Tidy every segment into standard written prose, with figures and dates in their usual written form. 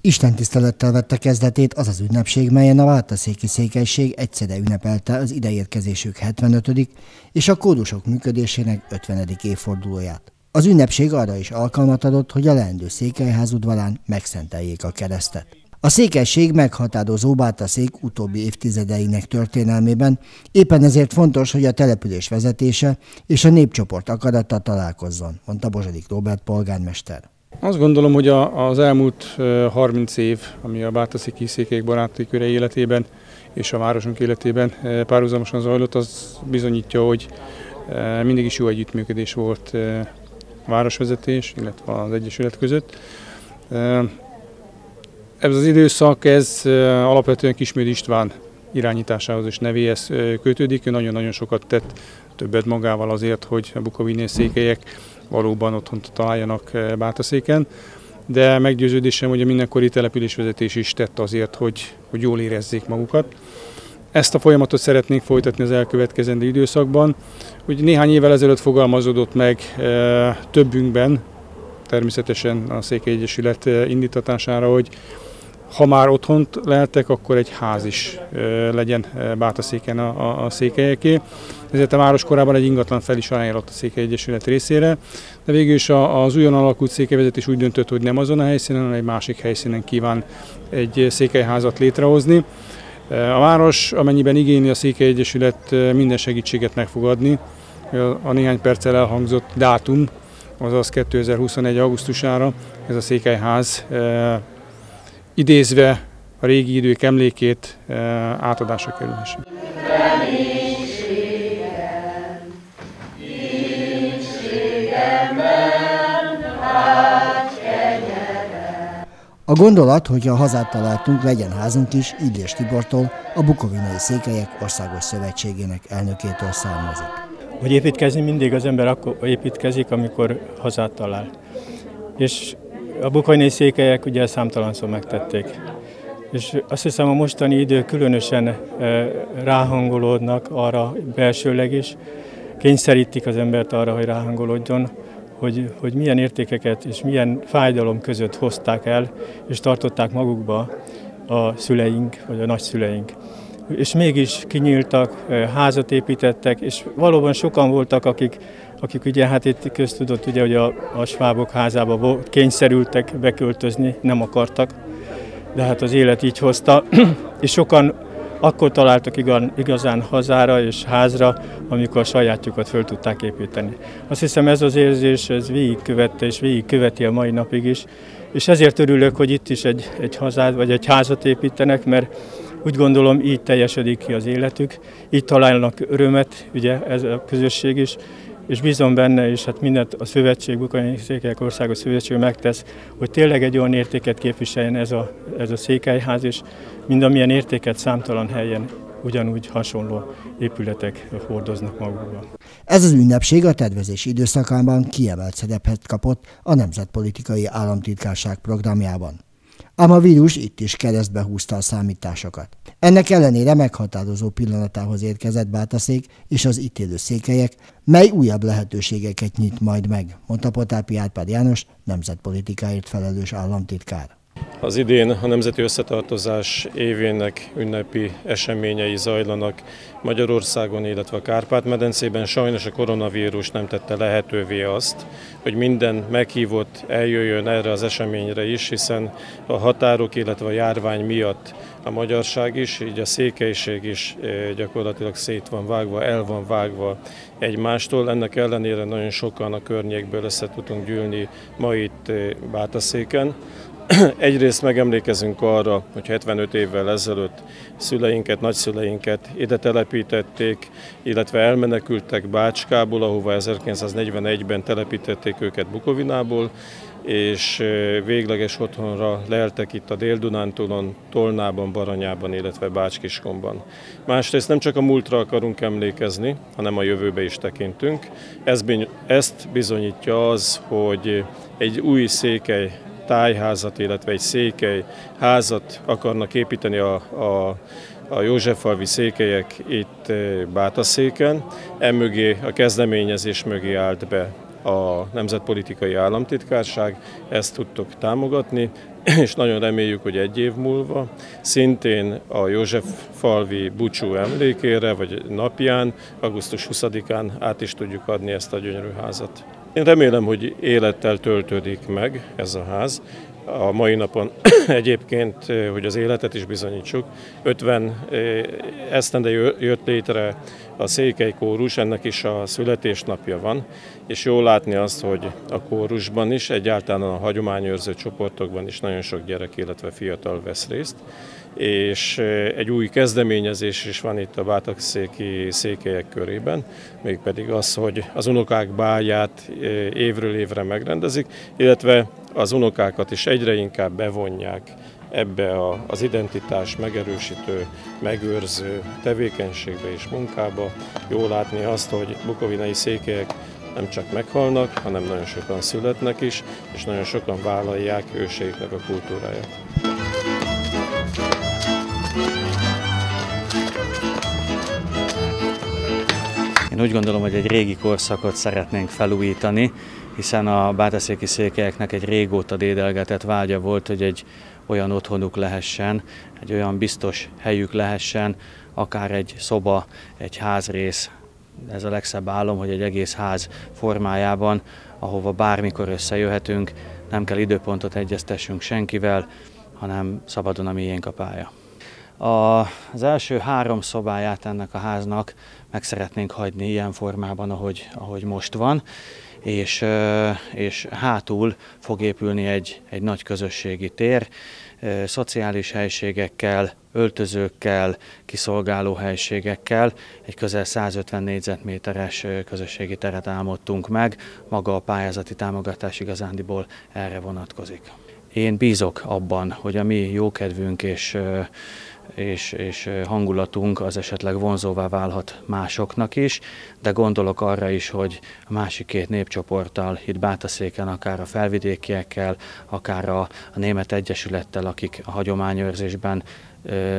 Istentisztelettel vette kezdetét az az ünnepség, melyen a bátaszéki székelység egyszerre ünnepelte az ideérkezésük 75. és a kódusok működésének 50. évfordulóját. Az ünnepség arra is alkalmat adott, hogy a leendő székelyház udvarán megszenteljék a keresztet. A székelység meghatározó Bátaszék utóbbi évtizedeinek történelmében, éppen ezért fontos, hogy a település vezetése és a népcsoport akarata találkozzon, mondta Bozsadik Robert polgármester. Azt gondolom, hogy az elmúlt 30 év, ami a bátaszéki székelyek baráti köre életében és a városunk életében párhuzamosan zajlott, az bizonyítja, hogy mindig is jó együttműködés volt a városvezetés, illetve az egyesület között. Ez az időszak, ez alapvetően Kismédi István irányításához és nevéhez kötődik. Ő nagyon-nagyon sokat tett, többet magával azért, hogy a bukovinai székelyek valóban otthont találjanak Bátaszéken, de meggyőződésem, hogy a mindenkori településvezetés is tett azért, hogy jól érezzék magukat. Ezt a folyamatot szeretnénk folytatni az elkövetkezendő időszakban. Úgy néhány évvel ezelőtt fogalmazódott meg többünkben, természetesen a Székely Egyesület indítatására, hogy ha már otthont lehetek, akkor egy ház is legyen Bátaszéken a székelyeké. Ezért a város korában egy ingatlan fel is ajánlott a Székely Egyesület részére, de végül is az újon alakult székelyvezetés úgy döntött, hogy nem azon a helyszínen, hanem egy másik helyszínen kíván egy székelyházat létrehozni. A város, amennyiben igényli a Székely Egyesület, minden segítséget meg fog adni. A néhány perccel elhangzott dátum, azaz 2021. augusztusára ez a székelyház idézve a régi idők emlékét átadásra kerülhessen. A gondolat, hogy a hazát találtunk, legyen házunk is, így Lés Tibortól, a Bukovinai Székelyek Országos Szövetségének elnökétől származik. Hogy építkezni, mindig az ember akkor építkezik, amikor hazát talál. És a bukovinai székelyek ugye számtalanszor megtették. És azt hiszem, a mostani idő különösen ráhangolódnak arra belsőleg is, kényszerítik az embert arra, hogy ráhangolódjon, hogy milyen értékeket és milyen fájdalom között hozták el, és tartották magukba a szüleink, vagy a nagyszüleink. És mégis kinyíltak, házat építettek, és valóban sokan voltak, akik ugye, hát itt köztudott, ugye, hogy a svábok házába kényszerültek beköltözni, nem akartak, de hát az élet így hozta, és sokan akkor találtak igazán hazára és házra, amikor a sajátjukat föl tudták építeni. Azt hiszem, ez az érzés, ez végigkövette és végigköveti a mai napig is, és ezért örülök, hogy itt is egy hazát vagy egy házat építenek, mert úgy gondolom, így teljesedik ki az életük, így találnak örömet, ugye ez a közösség is, és bízom benne, és hát mindent a Szövetség, Bukovinai Székelyek Országos Szövetség megtesz, hogy tényleg egy olyan értéket képviseljen ez a székelyház, és mindamilyen értéket számtalan helyen ugyanúgy hasonló épületek hordoznak magukban. Ez az ünnepség a tervezési időszakában kiemelt szerepet kapott a Nemzetpolitikai Államtitkárság programjában. Ám a vírus itt is keresztbe húzta a számításokat. Ennek ellenére meghatározó pillanatához érkezett Bátaszék és az itt élő székelyek, mely újabb lehetőségeket nyit majd meg, mondta Potápi Árpád János, nemzetpolitikáért felelős államtitkár. Az idén a Nemzeti Összetartozás évének ünnepi eseményei zajlanak Magyarországon, illetve a Kárpát-medencében. Sajnos a koronavírus nem tette lehetővé azt, hogy minden meghívott eljöjjön erre az eseményre is, hiszen a határok, illetve a járvány miatt a magyarság is, így a székelység is gyakorlatilag szét van vágva, el van vágva egymástól. Ennek ellenére nagyon sokan a környékből össze tudunk gyűlni ma itt Bátaszéken. Egyrészt megemlékezünk arra, hogy 75 évvel ezelőtt szüleinket, nagyszüleinket ide telepítették, illetve elmenekültek Bácskából, ahova 1941-ben telepítették őket Bukovinából, és végleges otthonra leltek itt a Dél-Dunántúlon, Tolnában, Baranyában, illetve Bács-Kiskunban. Másrészt nem csak a múltra akarunk emlékezni, hanem a jövőbe is tekintünk. Ezt bizonyítja az, hogy egy új székely tájházat, illetve egy székely házat akarnak építeni a józseffalvi székelyek itt Bátaszéken. Emögé, a kezdeményezés mögé állt be a Nemzetpolitikai Államtitkárság, ezt tudtok támogatni, és nagyon reméljük, hogy egy év múlva szintén a Józseffalvi bucsú emlékére, vagy napján, augusztus 20-án át is tudjuk adni ezt a gyönyörű házat. Én remélem, hogy élettel töltődik meg ez a ház. A mai napon egyébként, hogy az életet is bizonyítsuk, 50 esztende jött létre a Székely Kórus, ennek is a születésnapja van, és jól látni azt, hogy a kórusban is, egyáltalán a hagyományőrző csoportokban is nagyon sok gyerek, illetve fiatal vesz részt, és egy új kezdeményezés is van itt a bátaszéki székelyek körében, mégpedig az, hogy az unokák bálját évről évre megrendezik, illetve az unokákat is egyre inkább bevonják ebbe az identitás megerősítő, megőrző tevékenységbe és munkába. Jó látni azt, hogy bukovinai székelyek nem csak meghalnak, hanem nagyon sokan születnek is, és nagyon sokan vállalják őseiknek a kultúráját. Én úgy gondolom, hogy egy régi korszakot szeretnénk felújítani, hiszen a bátaszéki székelyeknek egy régóta dédelgetett vágya volt, hogy egy olyan otthonuk lehessen, egy olyan biztos helyük lehessen, akár egy szoba, egy házrész. Ez a legszebb álom, hogy egy egész ház formájában, ahova bármikor összejöhetünk, nem kell időpontot egyeztessünk senkivel, hanem szabadon a miénk a pálya. Az első 3 szobáját ennek a háznak meg szeretnénk hagyni ilyen formában, ahogy most van, és hátul fog épülni egy nagy közösségi tér, szociális helységekkel, öltözőkkel, kiszolgáló helységekkel, egy közel 150 négyzetméteres közösségi teret álmodtunk meg, maga a pályázati támogatás igazándiból erre vonatkozik. Én bízok abban, hogy a mi jókedvünk és hangulatunk az esetleg vonzóvá válhat másoknak is, de gondolok arra is, hogy a másik 2 népcsoporttal, itt Bátaszéken, akár a felvidékiekkel, akár a Német Egyesülettel, akik a hagyományőrzésben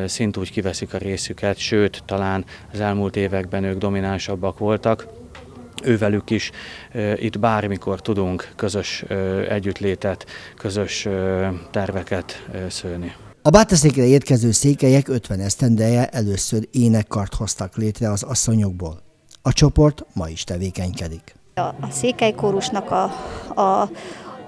szintúgy kiveszik a részüket, sőt, talán az elmúlt években ők dominánsabbak voltak, ővelük is itt bármikor tudunk közös együttlétet, közös terveket szőni. A Bátaszékre érkező székelyek 50 esztendeje először énekkart hoztak létre az asszonyokból. A csoport ma is tevékenykedik. A székelykórusnak a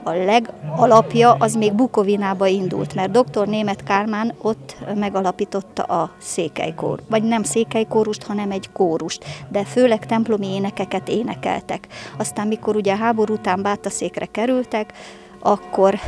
legalapja az még Bukovinába indult, mert dr. Német Kármán ott megalapította a székelykórust, vagy nem székelykórust, hanem egy kórust, de főleg templomi énekeket énekeltek. Aztán mikor ugye háború után Bátaszékre kerültek, akkor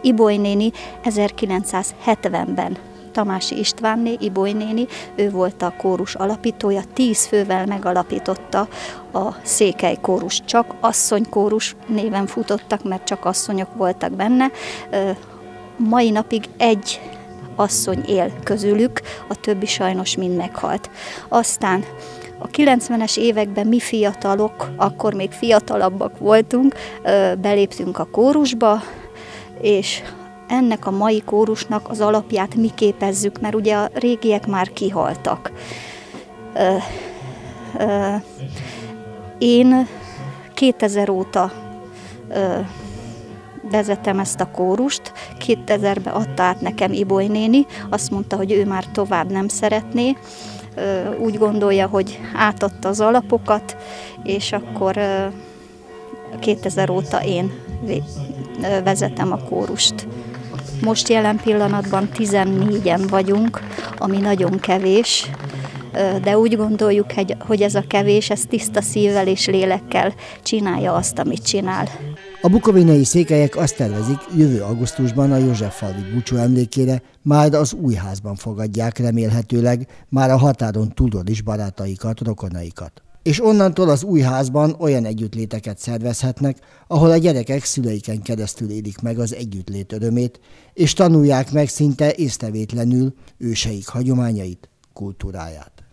Iboly néni 1970-ben, Tamási Istvánné, Iboly néni, ő volt a kórus alapítója, 10 fővel megalapította a székely kórus. Csak asszonykórus néven futottak, mert csak asszonyok voltak benne. Mai napig egy asszony él közülük, a többi sajnos mind meghalt. Aztán a 90-es években mi fiatalok, akkor még fiatalabbak voltunk, beléptünk a kórusba, és ennek a mai kórusnak az alapját mi képezzük, mert ugye a régiek már kihaltak. Én 2000 óta vezetem ezt a kórust, 2000-ben adta át nekem Iboly néni, azt mondta, hogy ő már tovább nem szeretné, úgy gondolja, hogy átadta az alapokat, és akkor 2000 óta én vezetem a kórust. Most jelen pillanatban 14-en vagyunk, ami nagyon kevés, de úgy gondoljuk, hogy ez a kevés, ez tiszta szívvel és lélekkel csinálja azt, amit csinál. A bukovinai székelyek azt tervezik, jövő augusztusban a Józseffalvi búcsú emlékére már az új házban fogadják remélhetőleg már a határon túlról is barátaikat, rokonaikat. És onnantól az új házban olyan együttléteket szervezhetnek, ahol a gyerekek szüleiken keresztül élik meg az együttlét örömét, és tanulják meg szinte észrevétlenül őseik hagyományait, kultúráját.